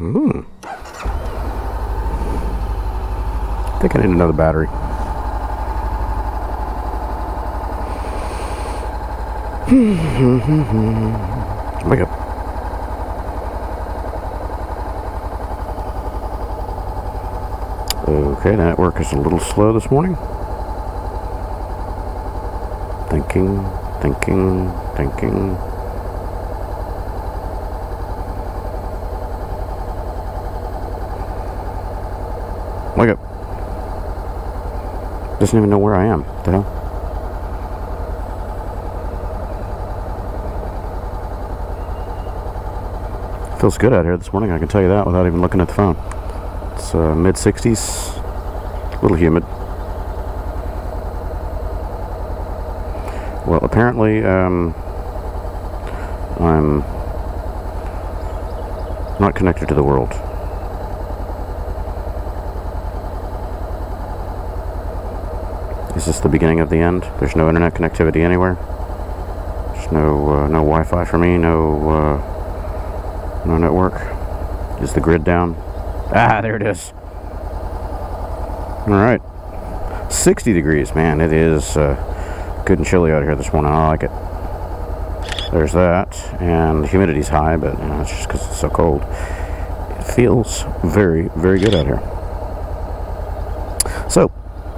I think I need another battery. Wake up. Okay, the network is a little slow this morning. Thinking. Wake up. Doesn't even know where I am. What the hell? Feels good out here this morning, I can tell you that without even looking at the phone. It's mid-60s, a little humid. Well, apparently I'm not connected to the world. Is this the beginning of the end? There's no internet connectivity anywhere. There's no Wi-Fi for me, no network. Is the grid down? Ah, there it is. Alright. 60 degrees, man. It is good and chilly out here this morning. I like it. There's that. And the humidity's high, but you know, it's just because it's so cold. It feels very, very good out here. So,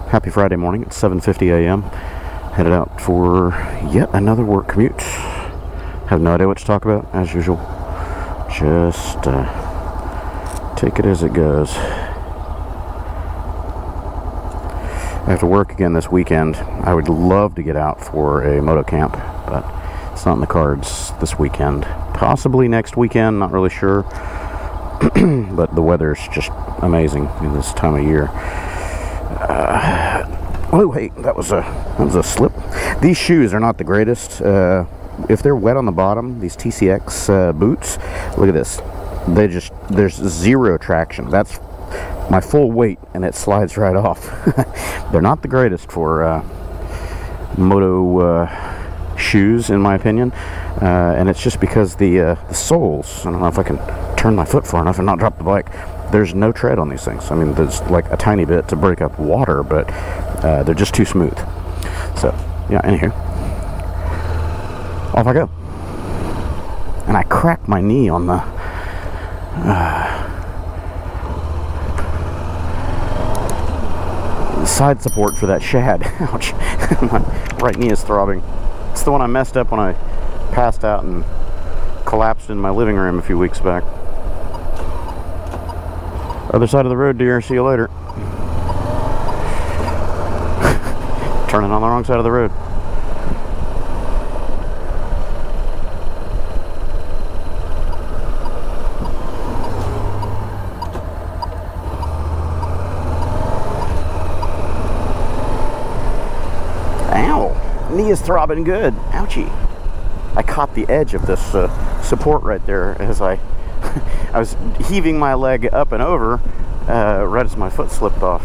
happy Friday morning. It's 7:50 a.m. Headed out for yet another work commute. Have no idea what to talk about, as usual. Just take it as it goes. I have to work again this weekend. I would love to get out for a moto camp, but it's not in the cards this weekend. Possibly next weekend, not really sure. But the weather's just amazing in this time of year. Oh wait, that was a slip. These shoes are not the greatest. If they're wet on the bottom, these TCX boots, look at this. They just, there's zero traction. That's my full weight and it slides right off. They're not the greatest for moto shoes, in my opinion. And it's just because the soles, I don't know if I can turn my foot far enough and not drop the bike. There's no tread on these things. I mean, there's like a tiny bit to break up water, but they're just too smooth. So, yeah, anywho. Off I go. And I cracked my knee on the side support for that shad. Ouch. My right knee is throbbing. It's the one I messed up when I passed out and collapsed in my living room a few weeks back. Other side of the road, dear. See you later. Turning on the wrong side of the road. Knee is throbbing good. Ouchie. I caught the edge of this support right there as I I was heaving my leg up and over right as my foot slipped off.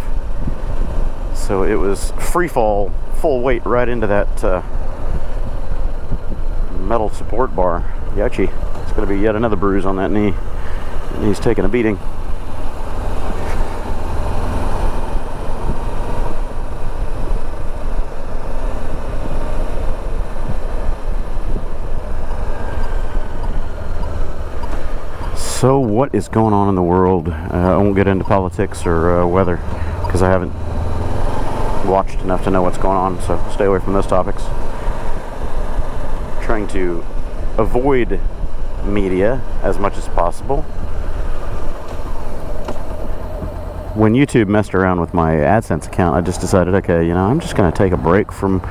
So it was free fall, full weight right into that metal support bar. Ouchie. It's going to be yet another bruise on that knee. That knee's taking a beating. So what is going on in the world? I won't get into politics or weather because I haven't watched enough to know what's going on, so stay away from those topics. Trying to avoid media as much as possible. When YouTube messed around with my AdSense account, I just decided, okay, you know, I'm just going to take a break from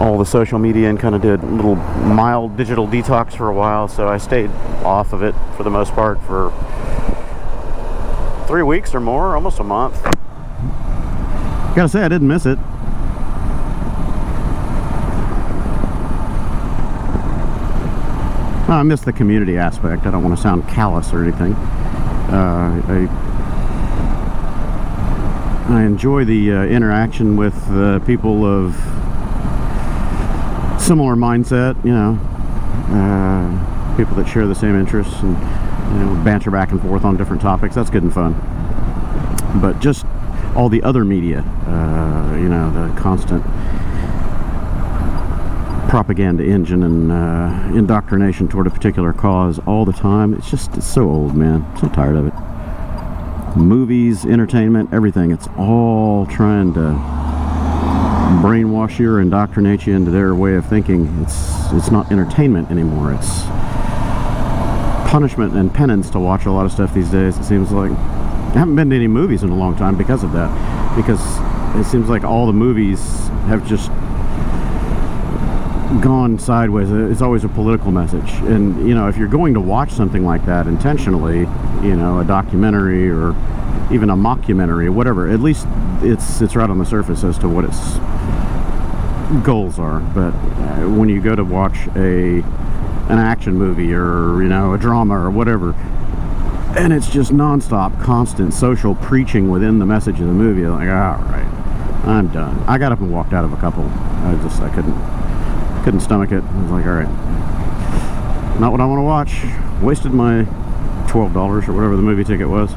all the social media and kind of did a little mild digital detox for a while, so I stayed off of it for the most part for 3 weeks or more, almost a month. Gotta say I didn't miss it. I miss the community aspect. I don't want to sound callous or anything. I enjoy the interaction with people of similar mindset, you know, people that share the same interests and banter back and forth on different topics. That's good and fun. But just all the other media, the constant propaganda engine and indoctrination toward a particular cause all the time. It's so old, man. I'm so tired of it. Movies, entertainment, everything. It's all trying to brainwash you or indoctrinate you into their way of thinking. It's not entertainment anymore. It's punishment and penance to watch a lot of stuff these days, it seems like. I haven't been to any movies in a long time because of that. Because it seems like all the movies have just gone sideways. It's always a political message, and if you're going to watch something like that intentionally, a documentary or even a mockumentary, whatever, at least it's right on the surface as to what its goals are. But when you go to watch an action movie or a drama or whatever, and it's just non-stop constant social preaching within the message of the movie, like, alright, I'm done. I got up and walked out of a couple. I couldn't stomach it. I was like, all right, not what I want to watch. Wasted my $12 or whatever the movie ticket was,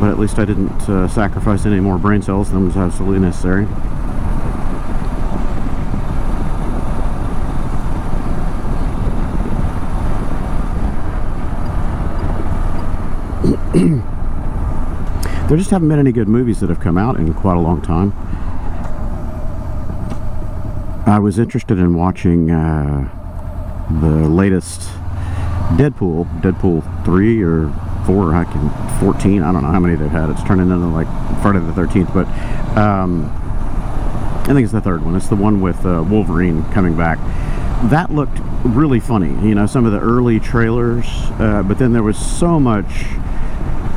but at least I didn't sacrifice any more brain cells than was absolutely necessary. There just haven't been any good movies that have come out in quite a long time. I was interested in watching the latest Deadpool 3 or 4, 14, I don't know how many they've had. It's turning into like Friday the 13th, but I think it's the third one. It's the one with Wolverine coming back. That looked really funny, some of the early trailers, but then there was so much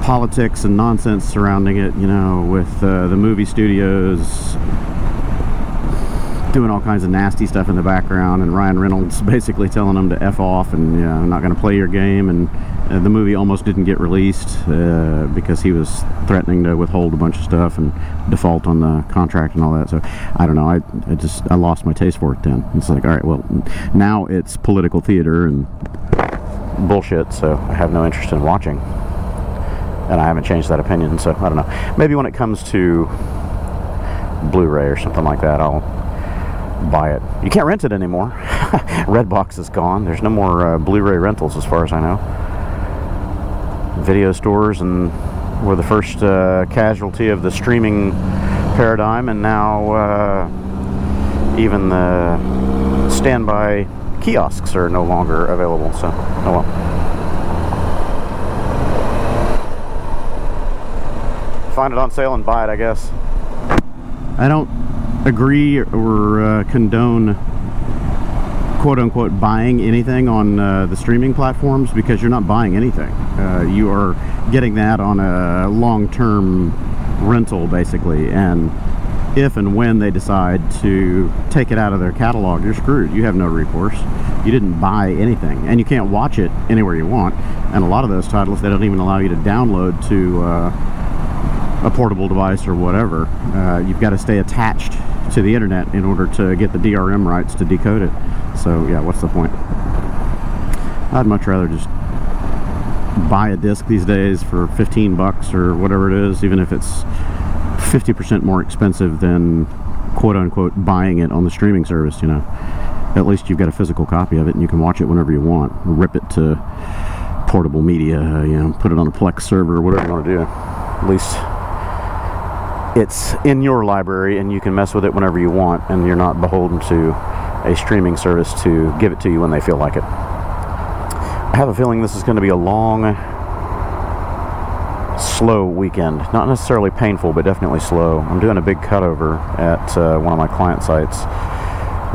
politics and nonsense surrounding it, with the movie studios doing all kinds of nasty stuff in the background, and Ryan Reynolds basically telling them to F off and I'm not going to play your game, and the movie almost didn't get released because he was threatening to withhold a bunch of stuff and default on the contract and all that. So I don't know, I lost my taste for it then. It's like, all right, well, now it's political theater and bullshit, so I have no interest in watching, and I haven't changed that opinion, so I don't know. Maybe when it comes to Blu-ray or something like that, I'll buy it. You can't rent it anymore. Redbox is gone. There's no more Blu-ray rentals as far as I know. Video stores and were the first casualty of the streaming paradigm, and now even the standby kiosks are no longer available, so oh well. Find it on sale and buy it, I guess. I don't agree or condone quote-unquote buying anything on the streaming platforms, because you're not buying anything. You are getting that on a long-term rental basically, and if and when they decide to take it out of their catalog, you're screwed. You have no recourse. You didn't buy anything, and you can't watch it anywhere you want, and a lot of those titles they don't even allow you to download to a portable device or whatever. You've got to stay attached to the internet in order to get the DRM rights to decode it. So yeah, what's the point? I'd much rather just buy a disc these days for 15 bucks or whatever it is, even if it's 50% more expensive than quote-unquote buying it on the streaming service. At least you've got a physical copy of it and you can watch it whenever you want. Rip it to portable media, put it on a Plex server or whatever you want to do. At least it's in your library and you can mess with it whenever you want, and you're not beholden to a streaming service to give it to you when they feel like it. I have a feeling this is going to be a long, slow weekend. Not necessarily painful, but definitely slow. I'm doing a big cutover at one of my client sites.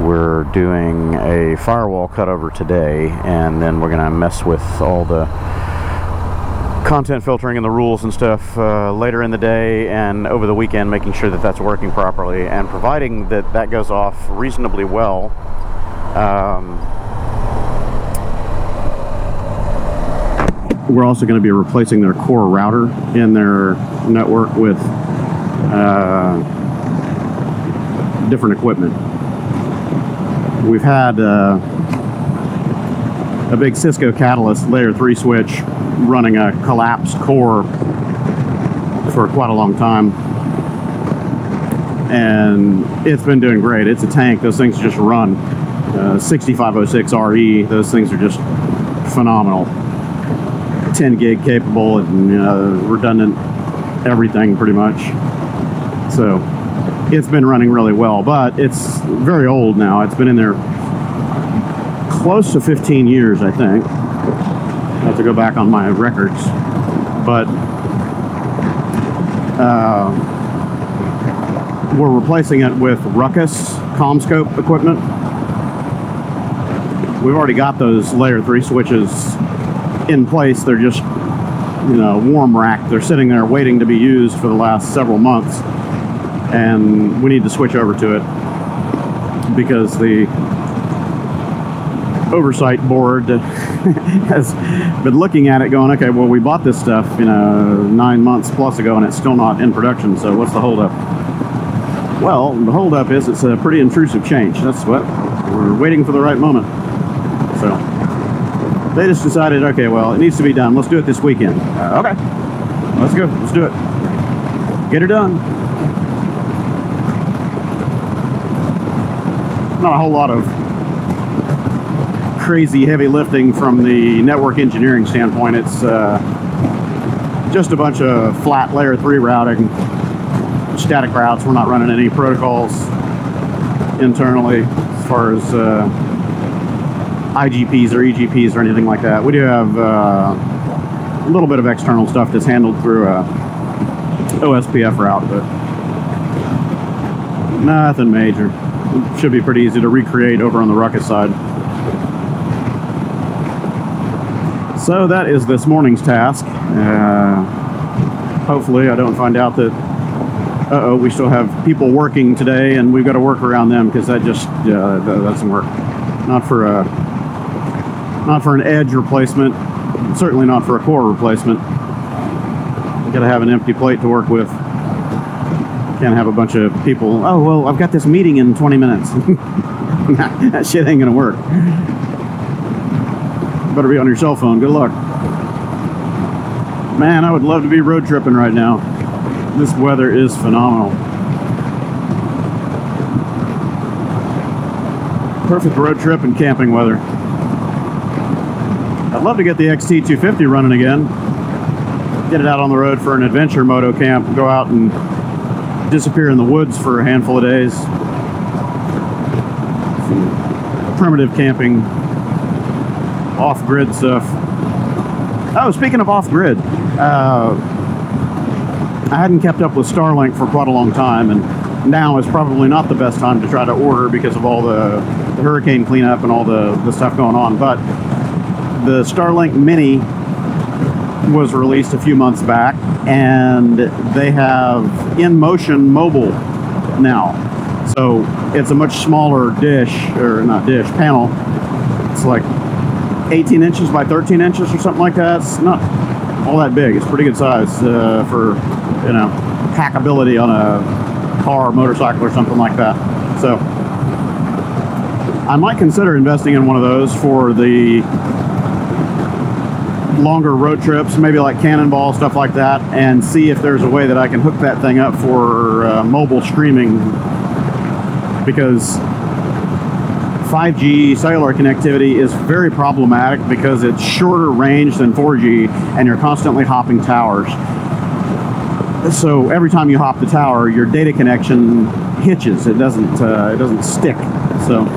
We're doing a firewall cutover today, and then we're going to mess with all the content filtering and the rules and stuff later in the day and over the weekend, making sure that that's working properly, and providing that that goes off reasonably well, we're also going to be replacing their core router in their network with different equipment. We've had a big Cisco Catalyst layer 3 switch running a collapsed core for quite a long time, and it's been doing great. It's a tank. Those things just run. 6506 RE, those things are just phenomenal. 10 gig capable and redundant everything pretty much. So it's been running really well, but it's very old now. It's been in there close to 15 years, I think. I have to go back on my records, but we're replacing it with Ruckus CommScope equipment. We've already got those layer 3 switches in place. They're just, you know, warm racked. They're sitting there waiting to be used for the last several months, and we need to switch over to it because the oversight board has been looking at it going, okay, well, we bought this stuff, you know, 9 months plus ago, and it's still not in production, so what's the holdup? Well, the holdup is it's a pretty intrusive change. That's what we're waiting for, the right moment. So they just decided, okay, well, it needs to be done. Let's do it this weekend. Okay, let's go. Let's do it. Get it done. Not a whole lot of crazy heavy lifting from the network engineering standpoint. It's just a bunch of flat layer 3 routing, static routes. We're not running any protocols internally as far as IGPs or EGPs or anything like that. We do have a little bit of external stuff that's handled through a OSPF route, but nothing major. It should be pretty easy to recreate over on the Ruckus side. So that is this morning's task. Hopefully I don't find out that, uh-oh, we still have people working today and we've got to work around them, because that just, yeah, that doesn't work. Not for an edge replacement, certainly not for a core replacement. You've got to have an empty plate to work with. Can't have a bunch of people, oh, well, I've got this meeting in 20 minutes. That shit ain't gonna work. Better be on your cell phone. Good luck. Man, I would love to be road tripping right now. This weather is phenomenal. Perfect road trip and camping weather. I'd love to get the XT 250 running again. Get it out on the road for an adventure moto camp. Go out and disappear in the woods for a handful of days. Some primitive camping, off-grid stuff. Oh, speaking of off-grid, I hadn't kept up with Starlink for quite a long time, and now is probably not the best time to try to order because of all the hurricane cleanup and all the stuff going on. But the Starlink Mini was released a few months back, and they have InMotion Mobile now. So it's a much smaller dish, or not dish, panel. It's like 18 inches by 13 inches or something like that. It's not all that big. It's pretty good size for, you know, hackability on a car or motorcycle or something like that. So I might consider investing in one of those for the longer road trips, maybe like Cannonball, stuff like that, and see if there's a way that I can hook that thing up for mobile streaming, because 5G cellular connectivity is very problematic because it's shorter range than 4G and you're constantly hopping towers. So every time you hop the tower, your data connection hitches. It doesn't stick. So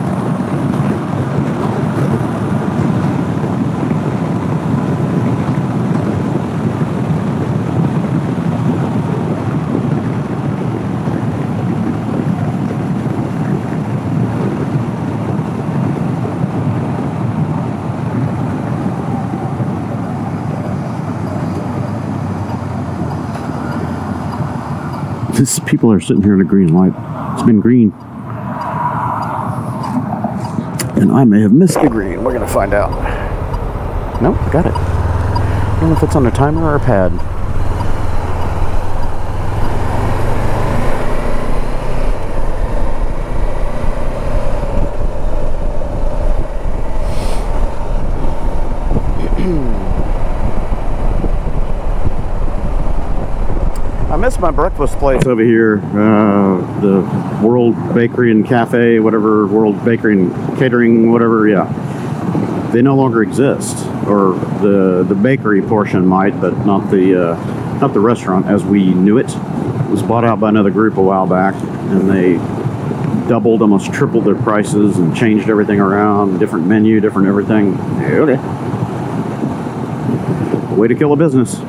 people are sitting here in a green light. It's been green. And I may have missed the green. We're going to find out. Nope, got it. I don't know if it's on a timer or a pad. missed my breakfast place over here, the World Bakery and Cafe, whatever, World Bakery and Catering, whatever, yeah. They no longer exist, or the bakery portion might, but not the restaurant as we knew it. It was bought out by another group a while back, and they doubled, almost tripled their prices and changed everything around, different menu, different everything. Okay. Way to kill a business.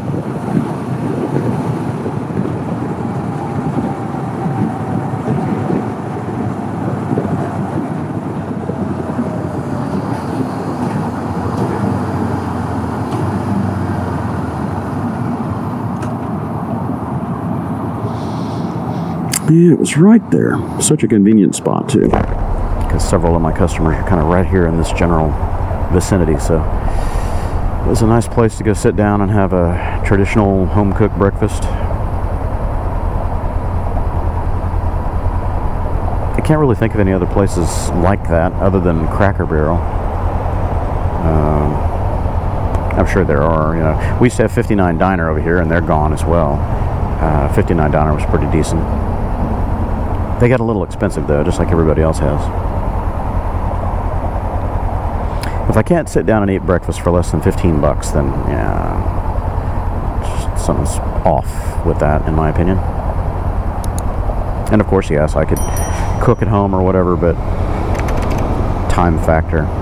Yeah, it was right there. Such a convenient spot, too. Because several of my customers are kind of right here in this general vicinity, so it was a nice place to go sit down and have a traditional home-cooked breakfast. I can't really think of any other places like that other than Cracker Barrel. I'm sure there are, you know. We used to have 59 Diner over here, and they're gone as well. 59 Diner was pretty decent. They got a little expensive, though, just like everybody else has. If I can't sit down and eat breakfast for less than 15 bucks, then, yeah, something's off with that, in my opinion. And, of course, yes, I could cook at home or whatever, but time factor.